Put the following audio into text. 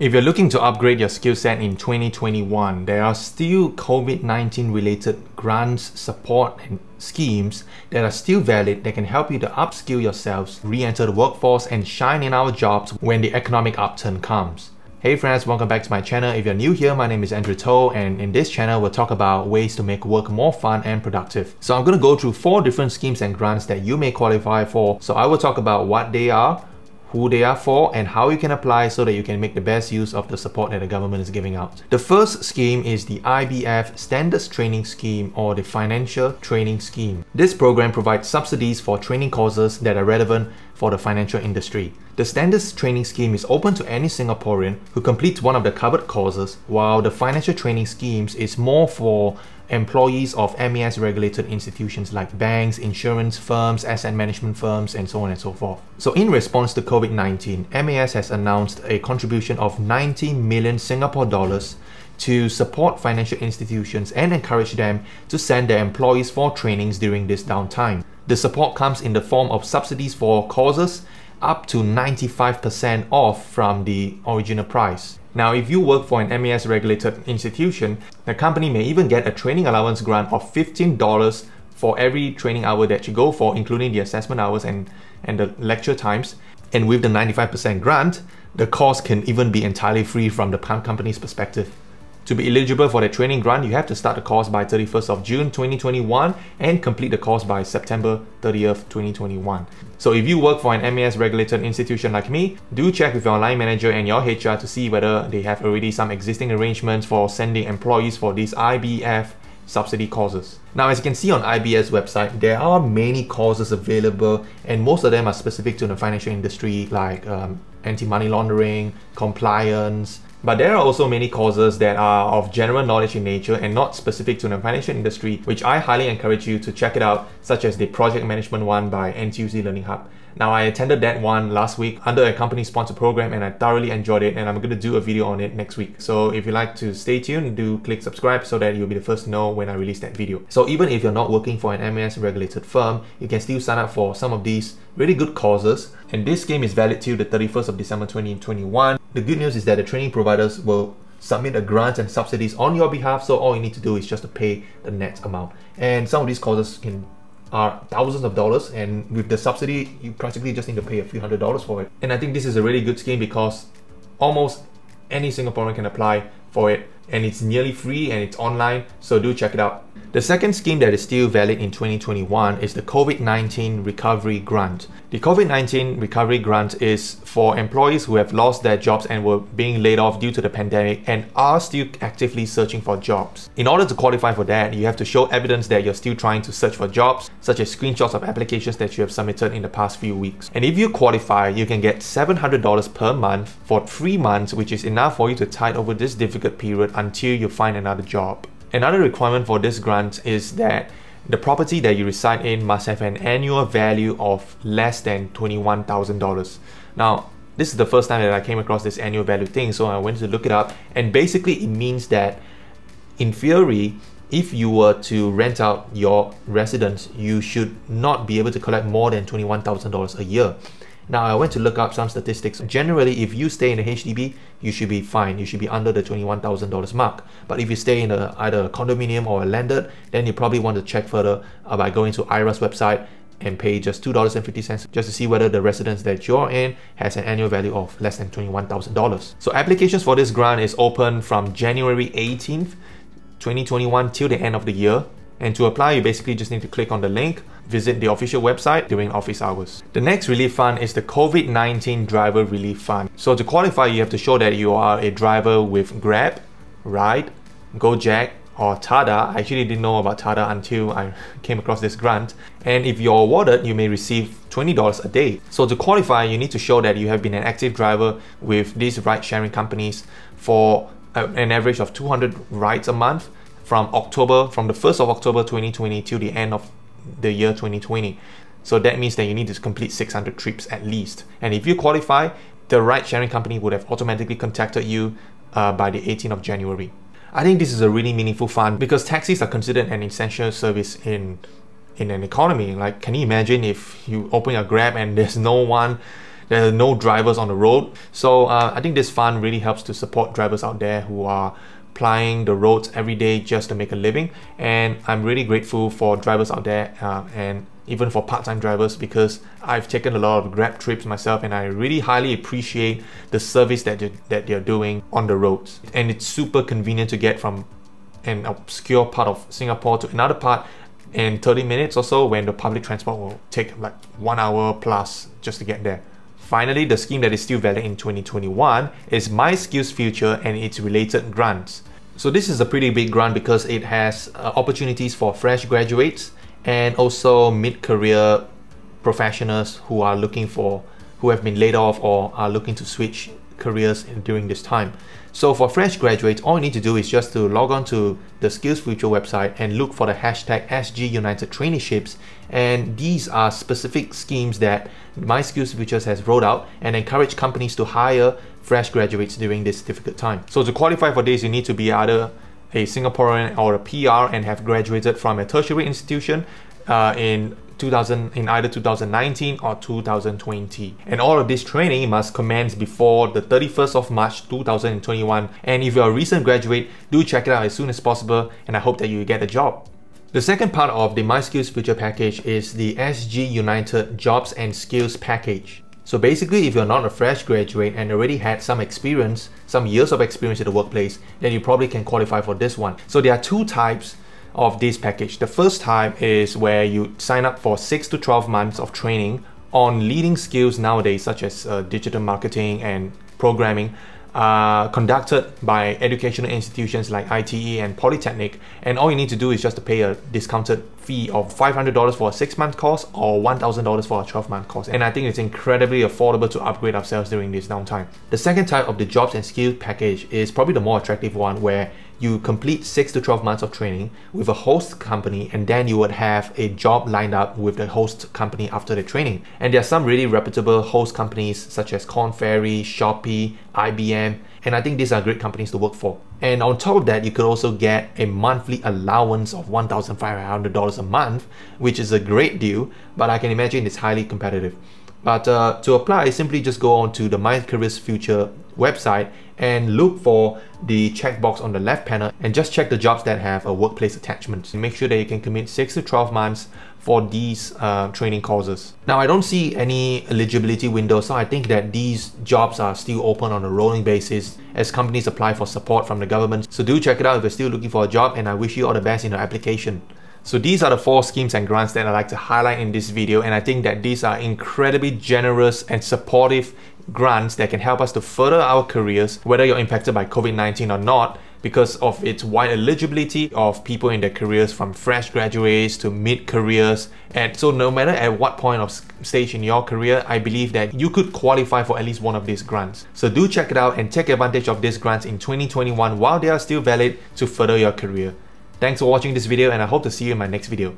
If you're looking to upgrade your skill set in 2021, there are still COVID-19 related grants, support and schemes that are still valid that can help you to upskill yourselves, re-enter the workforce and shine in our jobs when the economic upturn comes. Hey friends, welcome back to my channel. If you're new here, my name is Andrew Toh, and in this channel we'll talk about ways to make work more fun and productive. So I'm going to go through 4 different schemes and grants that you may qualify for. So I will talk about what they are, who they are for, and how you can apply so that you can make the best use of the support that the government is giving out. The first scheme is the IBF Standards Training Scheme, or the Financial Training Scheme. This program provides subsidies for training courses that are relevant for the financial industry. The Standards Training Scheme is open to any Singaporean who completes one of the covered courses, while the Financial Training Schemes is more for employees of MAS regulated institutions like banks, insurance firms, asset management firms, and so on and so forth. So in response to COVID-19, MAS has announced a contribution of 90 million Singapore dollars to support financial institutions and encourage them to send their employees for trainings during this downtime. The support comes in the form of subsidies for courses up to 95% off from the original price. Now, if you work for an MAS regulated institution, the company may even get a training allowance grant of $15 for every training hour that you go for, including the assessment hours and the lecture times. And with the 95% grant, the course can even be entirely free from the company's perspective. To be eligible for the training grant, you have to start the course by 31st of June 2021 and complete the course by September 30th, 2021. So if you work for an MAS regulated institution like me, do check with your line manager and your HR to see whether they have already some existing arrangements for sending employees for these IBF subsidy courses. Now, as you can see on IBS website, there are many courses available and most of them are specific to the financial industry, like anti-money laundering, compliance. But there are also many courses that are of general knowledge in nature and not specific to the financial industry, which I highly encourage you to check it out, such as the project management one by NTUC Learning Hub. Now, I attended that one last week under a company sponsored program and I thoroughly enjoyed it, and I'm going to do a video on it next week. So if you like to stay tuned, do click subscribe so that you'll be the first to know when I release that video. So even if you're not working for an MAS regulated firm, you can still sign up for some of these really good courses, and this scheme is valid till the 31st of December 2021. The good news is that the training providers will submit a grant and subsidies on your behalf, so all you need to do is just to pay the net amount. And some of these courses are thousands of dollars, and with the subsidy you practically just need to pay a few $100s for it. And I think this is a really good scheme because almost any Singaporean can apply for it, and it's nearly free and it's online, so do check it out. The second scheme that is still valid in 2021 is the COVID-19 Recovery Grant. The COVID-19 Recovery Grant is for employees who have lost their jobs and were being laid off due to the pandemic and are still actively searching for jobs. In order to qualify for that, you have to show evidence that you're still trying to search for jobs, such as screenshots of applications that you have submitted in the past few weeks. And if you qualify, you can get $700 per month for 3 months, which is enough for you to tide over this difficult period until you find another job. Another requirement for this grant is that the property that you reside in must have an annual value of less than $21,000. Now, this is the first time that I came across this annual value thing, so I went to look it up, and basically it means that in theory, if you were to rent out your residence, you should not be able to collect more than $21,000 a year. Now, I went to look up some statistics. Generally, if you stay in a HDB, you should be fine. You should be under the $21,000 mark. But if you stay in either a condominium or a landed, then you probably want to check further by going to IRAS website and pay just $2.50 just to see whether the residence that you're in has an annual value of less than $21,000. So applications for this grant is open from January 18th, 2021 till the end of the year. And to apply, you basically just need to click on the link, visit the official website during office hours. The next relief fund is the COVID-19 Driver Relief Fund. So to qualify, you have to show that you are a driver with Grab, Ride, Go-Jek, or TADA. I actually didn't know about TADA until I came across this grant. And if you're awarded, you may receive $20 a day. So to qualify, you need to show that you have been an active driver with these ride-sharing companies for an average of 200 rides a month, from the 1st of October 2020 till the end of the year 2020. So that means that you need to complete 600 trips at least. And if you qualify, the ride sharing company would have automatically contacted you by the 18th of January. I think this is a really meaningful fund because taxis are considered an essential service in an economy. Like, can you imagine if you open your Grab and there's no one There are no drivers on the road. So I think this fund really helps to support drivers out there who are plying the roads every day just to make a living. And I'm really grateful for drivers out there and even for part-time drivers, because I've taken a lot of Grab trips myself and I really highly appreciate the service that they're doing on the roads. And it's super convenient to get from an obscure part of Singapore to another part in 30 minutes or so, when the public transport will take like 1 hour plus just to get there. Finally, the scheme that is still valid in 2021 is MySkillsFuture and its related grants. So this is a pretty big grant because it has opportunities for fresh graduates and also mid-career professionals who are looking for, who have been laid off or are looking to switch careers during this time. So for fresh graduates, all you need to do is just to log on to the SkillsFuture website and look for the hashtag SGUnited traineeships, and these are specific schemes that MySkillsFuture has rolled out and encourage companies to hire fresh graduates during this difficult time. So to qualify for this, you need to be either a Singaporean or a PR and have graduated from a tertiary institution in either 2019 or 2020. And all of this training must commence before the 31st of March 2021. And if you're a recent graduate, do check it out as soon as possible, and I hope that you get a job. The second part of the MySkillsFuture package is the SG United Jobs and Skills Package. So basically, if you're not a fresh graduate and already had some experience, some years of experience in the workplace, then you probably can qualify for this one. So there are two types of this package. The first type is where you sign up for 6 to 12 months of training on leading skills nowadays, such as digital marketing and programming, conducted by educational institutions like ITE and Polytechnic. And all you need to do is just to pay a discounted fee of $500 for a 6-month course or $1,000 for a 12-month course. And I think it's incredibly affordable to upgrade ourselves during this downtime. The second type of the jobs and skills package is probably the more attractive one, where you complete 6 to 12 months of training with a host company, and then you would have a job lined up with the host company after the training. And there are some really reputable host companies such as Corn Ferry, Shopee, IBM, and I think these are great companies to work for. And on top of that, you could also get a monthly allowance of $1,500 a month, which is a great deal, but I can imagine it's highly competitive. But to apply, simply just go on to the My Careers Future website and look for the checkbox on the left panel and just check the jobs that have a workplace attachment. Make sure that you can commit 6 to 12 months for these training courses. Now, I don't see any eligibility window, so I think that these jobs are still open on a rolling basis as companies apply for support from the government. So do check it out if you're still looking for a job, and I wish you all the best in your application. So these are the 4 schemes and grants that I like to highlight in this video, and I think that these are incredibly generous and supportive grants that can help us to further our careers, whether you're impacted by COVID-19 or not, because of its wide eligibility of people in their careers, from fresh graduates to mid-careers. And so no matter at what point of stage in your career, I believe that you could qualify for at least one of these grants. So do check it out and take advantage of these grants in 2021 while they are still valid to further your career. Thanks for watching this video, and I hope to see you in my next video.